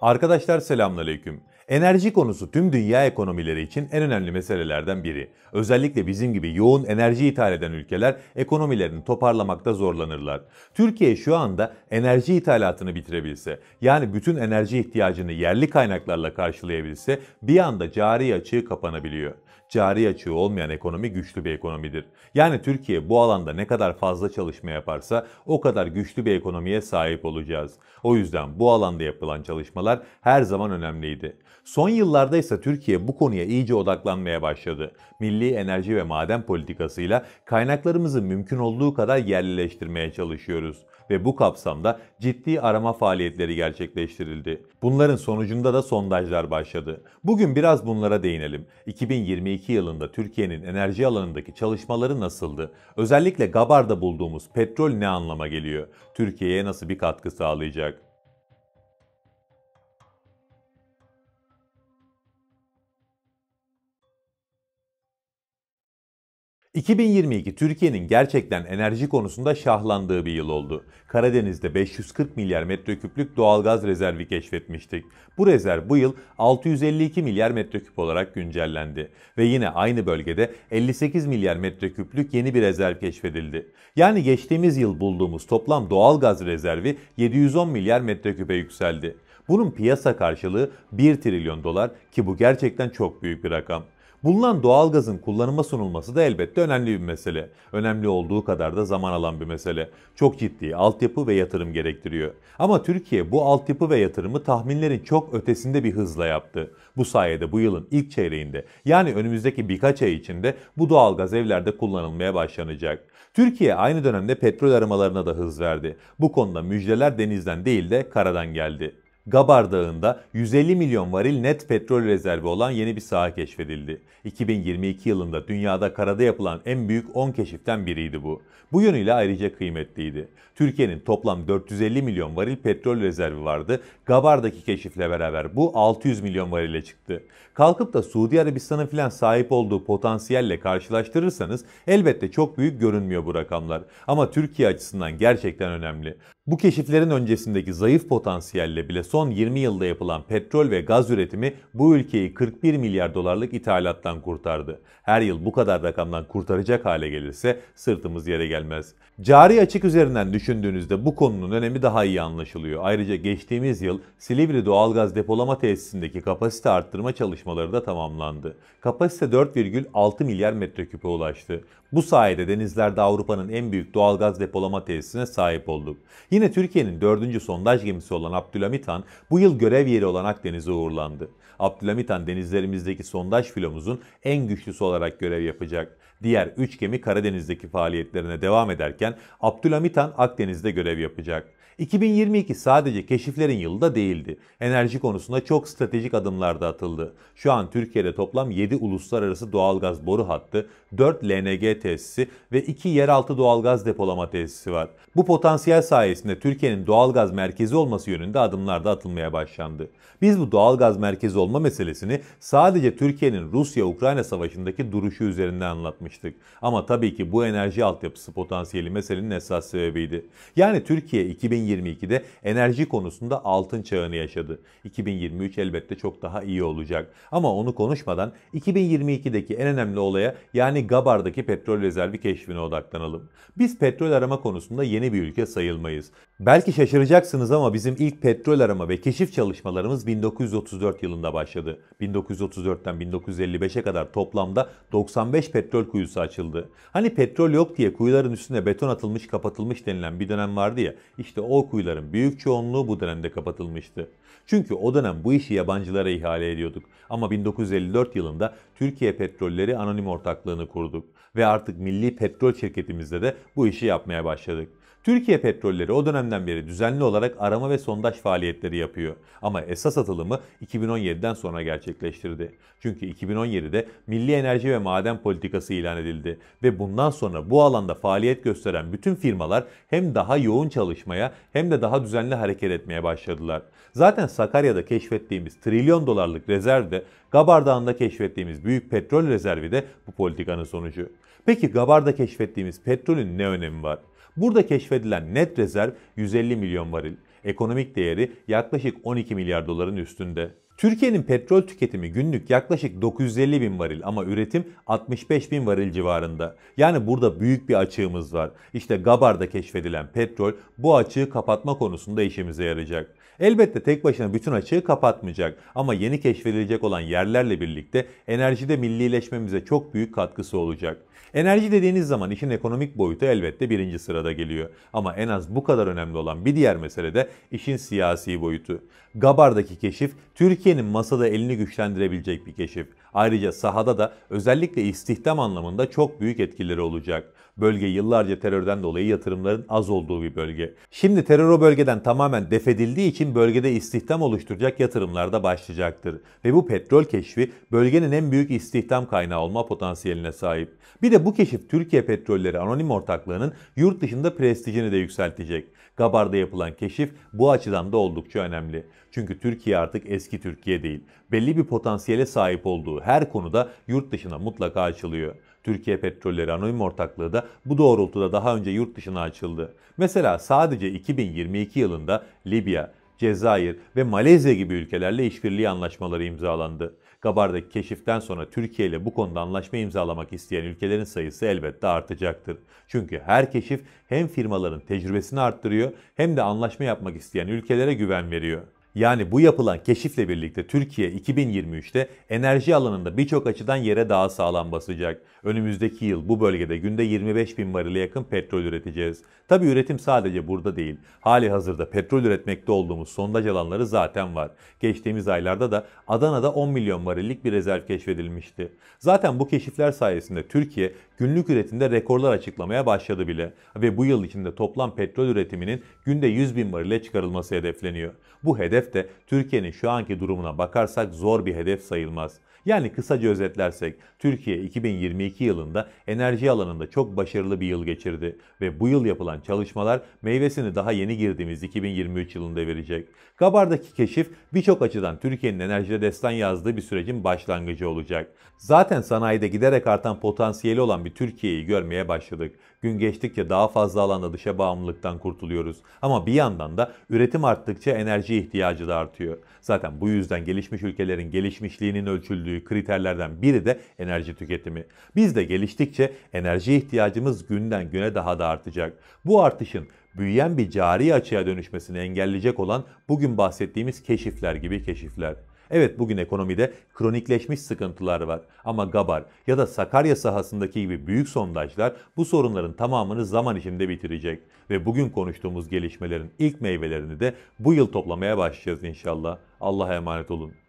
Arkadaşlar selamünaleyküm. Enerji konusu tüm dünya ekonomileri için en önemli meselelerden biri. Özellikle bizim gibi yoğun enerji ithal eden ülkeler ekonomilerini toparlamakta zorlanırlar. Türkiye şu anda enerji ithalatını bitirebilse, yani bütün enerji ihtiyacını yerli kaynaklarla karşılayabilse bir anda cari açığı kapanabiliyor. Cari açığı olmayan ekonomi güçlü bir ekonomidir. Yani Türkiye bu alanda ne kadar fazla çalışma yaparsa o kadar güçlü bir ekonomiye sahip olacağız. O yüzden bu alanda yapılan çalışmalar her zaman önemliydi. Son yıllarda ise Türkiye bu konuya iyice odaklanmaya başladı. Milli enerji ve maden politikasıyla kaynaklarımızı mümkün olduğu kadar yerlileştirmeye çalışıyoruz. Ve bu kapsamda ciddi arama faaliyetleri gerçekleştirildi. Bunların sonucunda da sondajlar başladı. Bugün biraz bunlara değinelim. 2022 yılında Türkiye'nin enerji alanındaki çalışmaları nasıldı? Özellikle Gabar'da bulduğumuz petrol ne anlama geliyor? Türkiye'ye nasıl bir katkı sağlayacak? ...2022 Türkiye'nin gerçekten enerji konusunda şahlandığı bir yıl oldu. Karadeniz'de 540 milyar metreküplük doğalgaz rezervi keşfetmiştik. Bu rezerv bu yıl 652 milyar metreküp olarak güncellendi. Ve yine aynı bölgede 58 milyar metreküplük yeni bir rezerv keşfedildi. Yani geçtiğimiz yıl bulduğumuz toplam doğalgaz rezervi 710 milyar metreküpe yükseldi. Bunun piyasa karşılığı 1 trilyon dolar ki bu gerçekten çok büyük bir rakam. Bulunan doğalgazın kullanıma sunulması da elbette önemli bir mesele. Önemli olduğu kadar da zaman alan bir mesele. Çok ciddi altyapı ve yatırım gerektiriyor. Ama Türkiye bu altyapı ve yatırımı tahminlerin çok ötesinde bir hızla yaptı. Bu sayede bu yılın ilk çeyreğinde, yani önümüzdeki birkaç ay içinde bu doğalgaz evlerde kullanılmaya başlanacak. Türkiye aynı dönemde petrol aramalarına da hız verdi. Bu konuda müjdeler denizden değil de karadan geldi. Gabar Dağı'nda 150 milyon varil net petrol rezervi olan yeni bir saha keşfedildi. 2022 yılında dünyada karada yapılan en büyük 10 keşiften biriydi bu. Bu yönüyle ayrıca kıymetliydi. Türkiye'nin toplam 450 milyon varil petrol rezervi vardı. Gabar'daki keşifle beraber bu 600 milyon varile çıktı. Kalkıp da Suudi Arabistan'ın filan sahip olduğu potansiyelle karşılaştırırsanız elbette çok büyük görünmüyor bu rakamlar. Ama Türkiye açısından gerçekten önemli. Bu keşiflerin öncesindeki zayıf potansiyelle bile son 20 yılda yapılan petrol ve gaz üretimi bu ülkeyi 41 milyar dolarlık ithalattan kurtardı. Her yıl bu kadar rakamdan kurtaracak hale gelirse sırtımız yere gelmez. Cari açık üzerinden düşündüğünüzde bu konunun önemi daha iyi anlaşılıyor. Ayrıca geçtiğimiz yıl Silivri doğalgaz depolama tesisindeki kapasite arttırma çalışmaları da tamamlandı. Kapasite 4,6 milyar metreküp'e ulaştı. Bu sayede denizlerde Avrupa'nın en büyük doğalgaz depolama tesisine sahip olduk. Yine Türkiye'nin 4. sondaj gemisi olan Abdülhamid Han bu yıl görev yeri olan Akdeniz'e uğurlandı. Abdülhamid Han denizlerimizdeki sondaj filomuzun en güçlüsü olarak görev yapacak. Diğer 3 gemi Karadeniz'deki faaliyetlerine devam ederken Abdülhamid Han Akdeniz'de görev yapacak. 2022 sadece keşiflerin yılı da değildi. Enerji konusunda çok stratejik adımlar da atıldı. Şu an Türkiye'de toplam 7 uluslararası doğalgaz boru hattı, 4 LNG tesisi ve 2 yeraltı doğalgaz depolama tesisi var. Bu potansiyel sayesinde Türkiye'nin doğalgaz merkezi olması yönünde adımlar da atılmaya başlandı. Biz bu doğalgaz merkezi olma meselesini sadece Türkiye'nin Rusya-Ukrayna savaşındaki duruşu üzerinden anlatmıştık. Ama tabii ki bu enerji altyapısı potansiyeli meselenin esas sebebiydi. Yani Türkiye 2022'de enerji konusunda altın çağını yaşadı. 2023 elbette çok daha iyi olacak. Ama onu konuşmadan 2022'deki en önemli olaya, yani Gabar'daki petrol rezervi keşfine odaklanalım. Biz petrol arama konusunda yeni bir ülke sayılmayız. Belki şaşıracaksınız ama bizim ilk petrol arama ve keşif çalışmalarımız 1934 yılında başladı. 1934'ten 1955'e kadar toplamda 95 petrol kuyusu açıldı. Hani petrol yok diye kuyuların üstüne beton atılmış, kapatılmış denilen bir dönem vardı ya, işte o kuyuların büyük çoğunluğu bu dönemde kapatılmıştı. Çünkü o dönem bu işi yabancılara ihale ediyorduk. Ama 1954 yılında Türkiye Petrolleri Anonim Ortaklığı'nı kurduk ve artık milli petrol şirketimizde de bu işi yapmaya başladık. Türkiye Petrolleri o dönemden beri düzenli olarak arama ve sondaj faaliyetleri yapıyor. Ama esas atılımı 2017'den sonra gerçekleştirdi. Çünkü 2017'de Milli Enerji ve Maden Politikası ilan edildi. Ve bundan sonra bu alanda faaliyet gösteren bütün firmalar hem daha yoğun çalışmaya hem de daha düzenli hareket etmeye başladılar. Zaten Sakarya'da keşfettiğimiz trilyon dolarlık rezerv de, Gabar Dağı'nda keşfettiğimiz büyük petrol rezervi de bu politikanın sonucu. Peki Gabar'da keşfettiğimiz petrolün ne önemi var? Burada keşfedilen net rezerv 150 milyon varil. ekonomik değeri yaklaşık 12 milyar doların üstünde. Türkiye'nin petrol tüketimi günlük yaklaşık 950 bin varil ama üretim 65 bin varil civarında. Yani burada büyük bir açığımız var. İşte Gabar'da keşfedilen petrol bu açığı kapatma konusunda işimize yarayacak. Elbette tek başına bütün açığı kapatmayacak ama yeni keşfedilecek olan yerlerle birlikte enerjide millileşmemize çok büyük katkısı olacak. Enerji dediğiniz zaman işin ekonomik boyutu elbette birinci sırada geliyor. Ama en az bu kadar önemli olan bir diğer mesele de işin siyasi boyutu. Gabar'daki keşif Türkiye'nin masada elini güçlendirebilecek bir keşif. Ayrıca sahada da özellikle istihdam anlamında çok büyük etkileri olacak. Bölge yıllarca terörden dolayı yatırımların az olduğu bir bölge. Şimdi terör o bölgeden tamamen def edildiği için bölgede istihdam oluşturacak yatırımlar da başlayacaktır. Ve bu petrol keşfi bölgenin en büyük istihdam kaynağı olma potansiyeline sahip. Bir de bu keşif Türkiye Petrolleri Anonim Ortaklığı'nın yurt dışında prestijini de yükseltecek. Gabar'da yapılan keşif bu açıdan da oldukça önemli. Çünkü Türkiye artık eski Türkiye değil. Belli bir potansiyele sahip olduğu her konuda yurt dışına mutlaka açılıyor. Türkiye Petrolleri Anonim Ortaklığı da bu doğrultuda daha önce yurt dışına açıldı. Mesela sadece 2022 yılında Libya, Cezayir ve Malezya gibi ülkelerle işbirliği anlaşmaları imzalandı. Gabar'daki keşiften sonra Türkiye ile bu konuda anlaşma imzalamak isteyen ülkelerin sayısı elbette artacaktır. Çünkü her keşif hem firmaların tecrübesini arttırıyor hem de anlaşma yapmak isteyen ülkelere güven veriyor. Yani bu yapılan keşifle birlikte Türkiye 2023'te enerji alanında birçok açıdan yere daha sağlam basacak. Önümüzdeki yıl bu bölgede günde 25 bin varile yakın petrol üreteceğiz. Tabi üretim sadece burada değil. Hali hazırda petrol üretmekte olduğumuz sondaj alanları zaten var. Geçtiğimiz aylarda da Adana'da 10 milyon varillik bir rezerv keşfedilmişti. Zaten bu keşifler sayesinde Türkiye günlük üretimde rekorlar açıklamaya başladı bile. Ve bu yıl içinde toplam petrol üretiminin günde 100 bin varile çıkarılması hedefleniyor. Bu hedef de Türkiye'nin şu anki durumuna bakarsak zor bir hedef sayılmaz. Yani kısaca özetlersek Türkiye 2022 yılında enerji alanında çok başarılı bir yıl geçirdi ve bu yıl yapılan çalışmalar meyvesini daha yeni girdiğimiz 2023 yılında verecek. Gabar'daki keşif birçok açıdan Türkiye'nin enerjide destan yazdığı bir sürecin başlangıcı olacak. Zaten sanayide giderek artan potansiyeli olan bir Türkiye'yi görmeye başladık. Gün geçtikçe daha fazla alanda dışa bağımlılıktan kurtuluyoruz. Ama bir yandan da üretim arttıkça enerji ihtiyacı da artıyor. Zaten bu yüzden gelişmiş ülkelerin gelişmişliğinin ölçüldüğü kriterlerden biri de enerji tüketimi. Biz de geliştikçe enerji ihtiyacımız günden güne daha da artacak. Bu artışın büyüyen bir cari açığa dönüşmesini engelleyecek olan bugün bahsettiğimiz keşifler gibi keşifler. Evet, bugün ekonomide kronikleşmiş sıkıntılar var ama Gabar ya da Sakarya sahasındaki gibi büyük sondajlar bu sorunların tamamını zaman içinde bitirecek. Ve bugün konuştuğumuz gelişmelerin ilk meyvelerini de bu yıl toplamaya başlayacağız inşallah. Allah'a emanet olun.